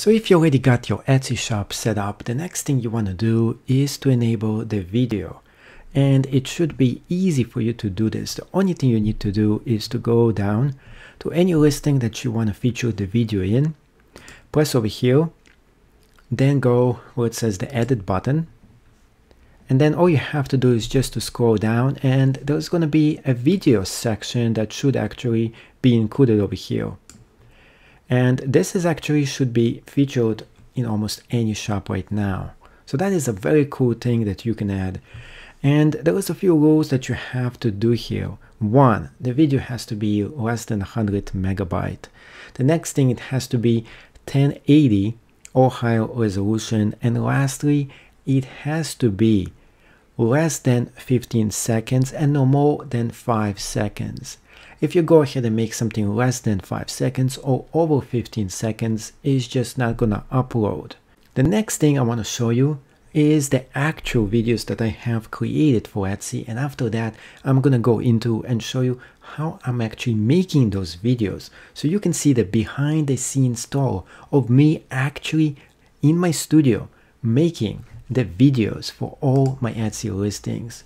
So if you already got your Etsy shop set up, the next thing you want to do is to enable the video. And it should be easy for you to do this. The only thing you need to do is to go down to any listing that you want to feature the video in, press over here, then go where it says the edit button. And then all you have to do is just to scroll down, and there's going to be a video section that should actually be included over here. And this is actually should be featured in almost any shop right now. So that is a very cool thing that you can add. And there is a few rules that you have to do here. One, the video has to be less than 100 megabyte. The next thing, it has to be 1080 or higher resolution. And lastly, it has to be less than 15 seconds and no more than 5 seconds. If you go ahead and make something less than 5 seconds or over 15 seconds, it's just not gonna upload. The next thing I want to show you is the actual videos that I have created for Etsy, and after that I'm gonna go into and show you how I'm actually making those videos, so you can see the behind the scenes tour of me actually in my studio making the videos for all my Etsy listings.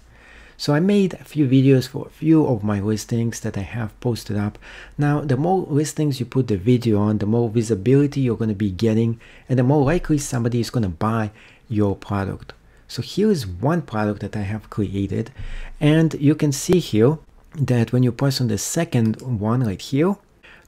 So I made a few videos for a few of my listings that I have posted up. Now, the more listings you put the video on, the more visibility you're going to be getting, and the more likely somebody is going to buy your product. So here is one product that I have created, and you can see here that when you press on the second one right here,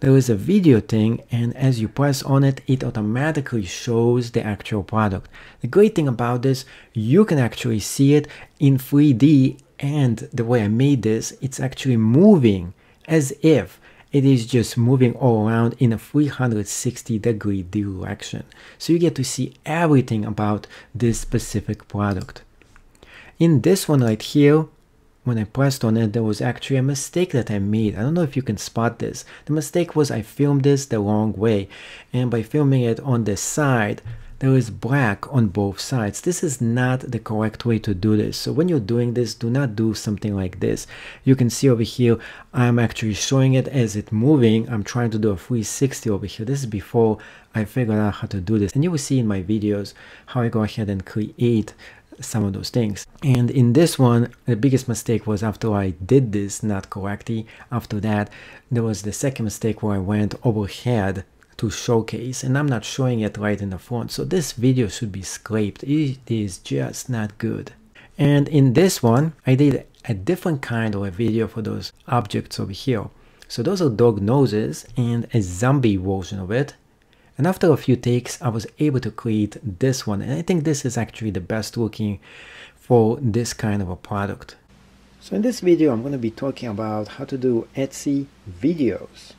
there is a video thing, and as you press on it, it automatically shows the actual product. The great thing about this, you can actually see it in 3D, and the way I made this, it's actually moving as if it is just moving all around in a 360-degree direction. So you get to see everything about this specific product. In this one right here, when I pressed on it, there was actually a mistake that I made. I don't know if you can spot this. The mistake was I filmed this the wrong way, and by filming it on the side, there is black on both sides. This is not the correct way to do this. So when you're doing this, do not do something like this. You can see over here, I'm actually showing it as it's moving. I'm trying to do a 360 over here. This is before I figured out how to do this. And you will see in my videos how I go ahead and create some of those things. And in this one, the biggest mistake was after I did this not correctly. After that, there was the second mistake where I went overhead to showcase, and I'm not showing it right in the front. So this video should be scraped. It is just not good. And in this one, I did a different kind of a video for those objects over here. So those are dog noses and a zombie version of it. And after a few takes, I was able to create this one. And I think this is actually the best looking for this kind of a product. So in this video, I'm going to be talking about how to do Etsy videos.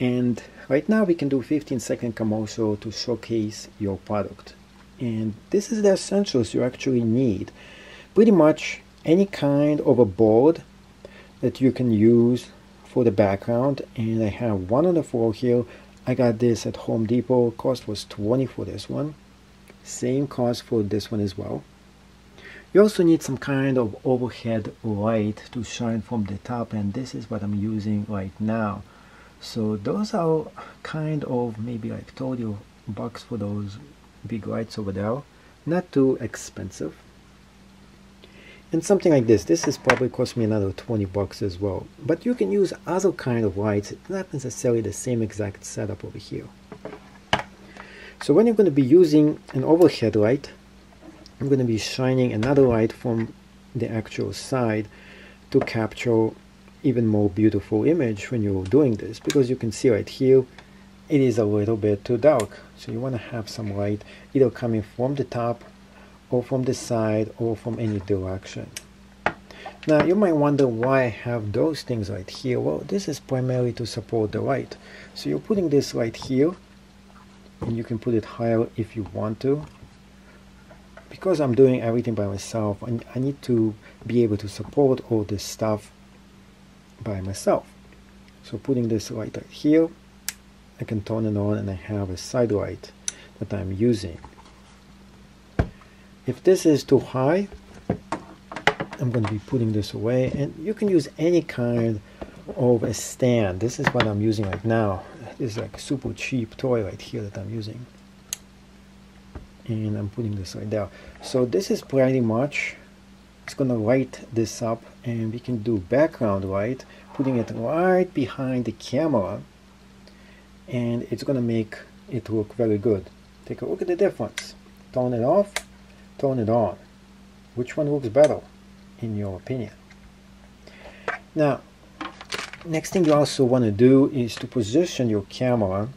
And right now we can do 15-second commercial to showcase your product. And this is the essentials you actually need. Pretty much any kind of a board that you can use for the background. And I have one on the floor here. I got this at Home Depot. Cost was $20 for this one. Same cost for this one as well. You also need some kind of overhead light to shine from the top, and this is what I'm using right now. So those are kind of maybe like $30 for those big lights over there. Not too expensive. And something like this, this is probably cost me another $20 as well. But you can use other kind of lights. It's not necessarily the same exact setup over here. So when you're going to be using an overhead light, I'm going to be shining another light from the actual side to capture even more beautiful image when you're doing this, because you can see right here it is a little bit too dark. So you want to have some light either coming from the top or from the side or from any direction. Now you might wonder why I have those things right here. Well, this is primarily to support the light. So you're putting this right here, and you can put it higher if you want to. Because I'm doing everything by myself, and I need to be able to support all this stuff by myself. So putting this light right here, I can turn it on, and I have a side light that I'm using. If this is too high, I'm going to be putting this away, and you can use any kind of a stand. This is what I'm using right now. It's like super cheap toy right here that I'm using, and I'm putting this right there. So this is pretty much, it's gonna light this up, and we can do background white, putting it right behind the camera, and it's gonna make it look very good. Take a look at the difference. Turn it off, turn it on. Which one looks better in your opinion? Now, next thing you also want to do is to position your camera,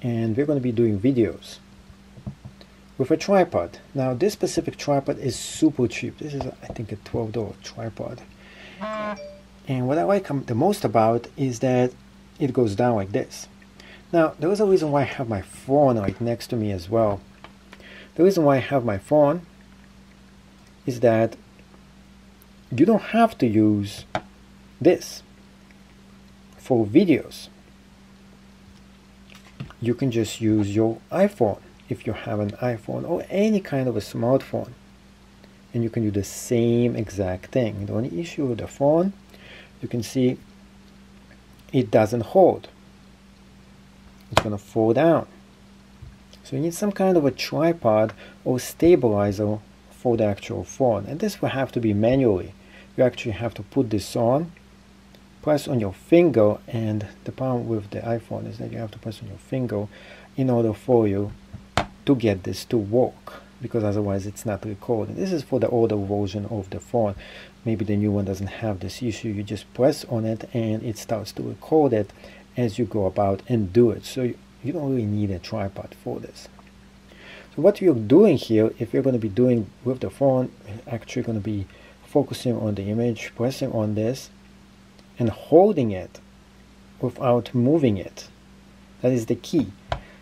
and we're going to be doing videos with a tripod. Now this specific tripod is super cheap. This is, I think, a $12 tripod, and what I like the most about is that it goes down like this. Now there is a reason why I have my phone right next to me as well. The reason why I have my phone is that you don't have to use this for videos. You can just use your iPhone if you have an iPhone or any kind of a smartphone, and you can do the same exact thing. The only issue with the phone, you can see it doesn't hold. It's gonna fall down. So you need some kind of a tripod or stabilizer for the actual phone, and this will have to be manually. You actually have to put this on, press on your finger, and the problem with the iPhone is that you have to press on your finger in order for you to get this to work, because otherwise it's not recording. This is for the older version of the phone. Maybe the new one doesn't have this issue. You just press on it and it starts to record it as you go about and do it. So you don't really need a tripod for this. What you're doing here, if you're going to be doing with the phone, actually going to be focusing on the image, pressing on this and holding it without moving it. That is the key.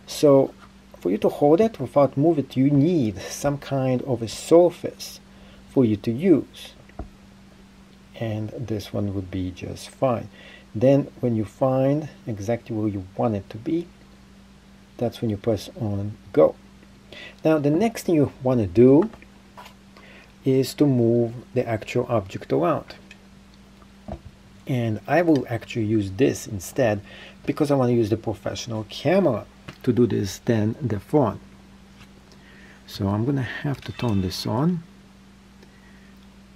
So for you to hold it without move it, you need some kind of a surface for you to use, and this one would be just fine. Then when you find exactly where you want it to be, that's when you press on go. Now the next thing you want to do is to move the actual object around, and I will actually use this instead because I want to use the professional camera to do this than the phone. So I'm gonna have to turn this on,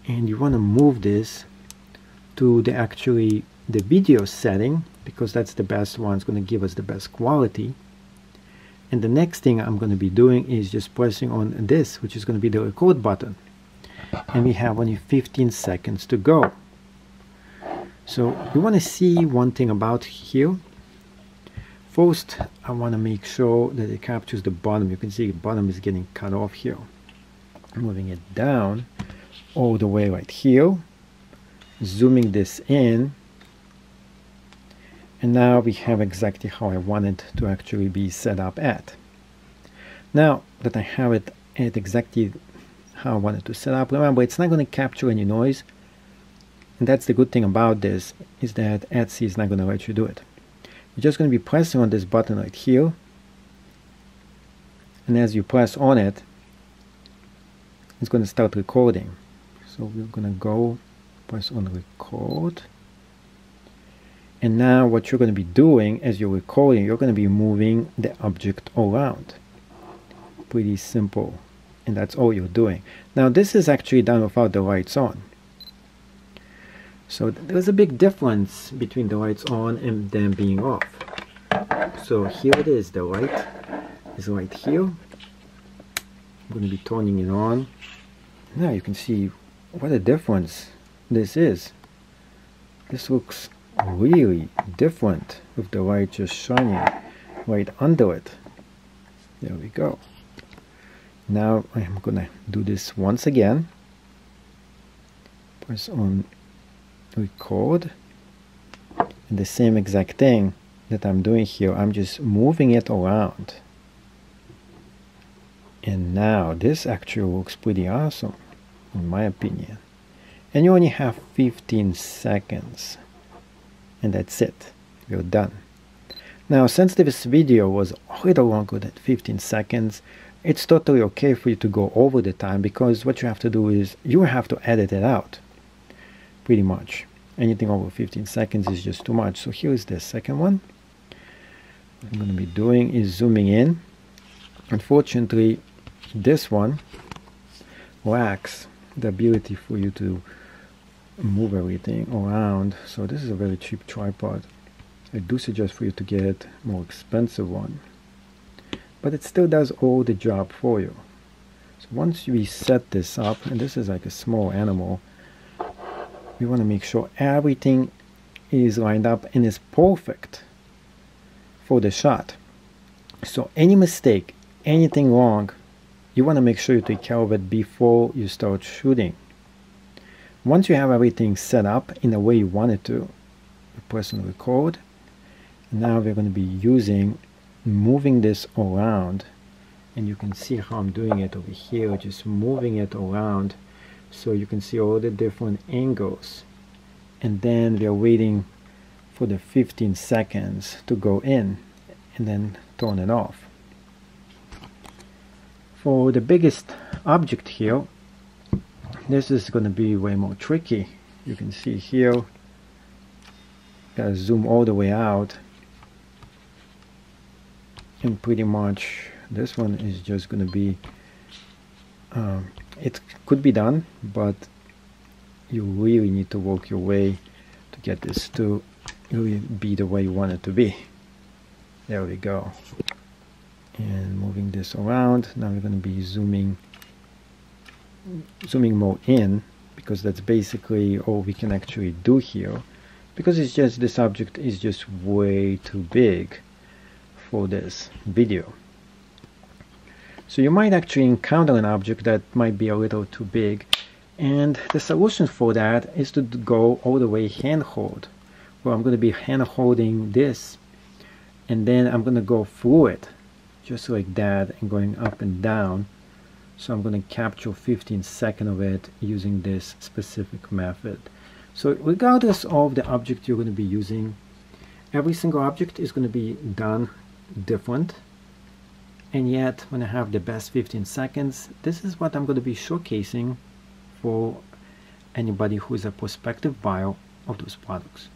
and you want to move this to the actually the video setting, because that's the best one. It's going to give us the best quality. And the next thing I'm going to be doing is just pressing on this, which is going to be the record button. And we have only 15 seconds to go. So you want to see one thing about here. First, I want to make sure that it captures the bottom. You can see the bottom is getting cut off here. I'm moving it down all the way right here, zooming this in. And now we have exactly how I want it to actually be set up at. Now that I have it at exactly how I want it to set up, remember it's not going to capture any noise, and that's the good thing about this, is that Etsy is not going to let you do it. You're just going to be pressing on this button right here, and as you press on it, it's going to start recording. So we're going to go press on record. And now what you're going to be doing as you're recording, you're going to be moving the object around. Pretty simple. And that's all you're doing. Now this is actually done without the lights on. So there's a big difference between the lights on and them being off. So here it is. The light is right here. I'm going to be turning it on. Now you can see what a difference this is. This looks really different with the light just shining right under it. There we go. Now I'm gonna do this once again. Press on record, and the same exact thing that I'm doing here, I'm just moving it around. And now this actually looks pretty awesome in my opinion. And you only have 15 seconds. And that's it. You're done. Now, since this video was a little longer than 15 seconds, it's totally okay for you to go over the time, because what you have to do is you have to edit it out, pretty much. anything over 15 seconds is just too much. So here is the second one. What I'm going to be doing is zooming in. Unfortunately, this one lacks the ability for you to move everything around, so this is a very cheap tripod. I do suggest for you to get a more expensive one, but it still does all the job for you. So once we set this up, and this is like a small animal, we want to make sure everything is lined up and is perfect for the shot. So any mistake, anything wrong, you want to make sure you take care of it before you start shooting. Once you have everything set up in the way you want it to, you press on record. Now we're going to be moving this around, and you can see how I'm doing it over here, just moving it around so you can see all the different angles. And then we are waiting for the 15 seconds to go in, and then turn it off. For the biggest object here, this is going to be way more tricky. You can see here, gotta zoom all the way out, and pretty much this one is just going to be it could be done, but you really need to work your way to get this to really be the way you want it to be. There we go. And moving this around, now we're going to be zooming more in, because that's basically all we can actually do here, because it's just, this object is just way too big for this video. So you might actually encounter an object that might be a little too big, and the solution for that is to go all the way handhold. Well, I'm going to be hand holding this, and then I'm going to go through it just like that, and going up and down. So I'm going to capture 15 seconds of it using this specific method. So regardless of the object you're going to be using, every single object is going to be done different. And yet, when I have the best 15 seconds, this is what I'm going to be showcasing for anybody who is a prospective buyer of those products.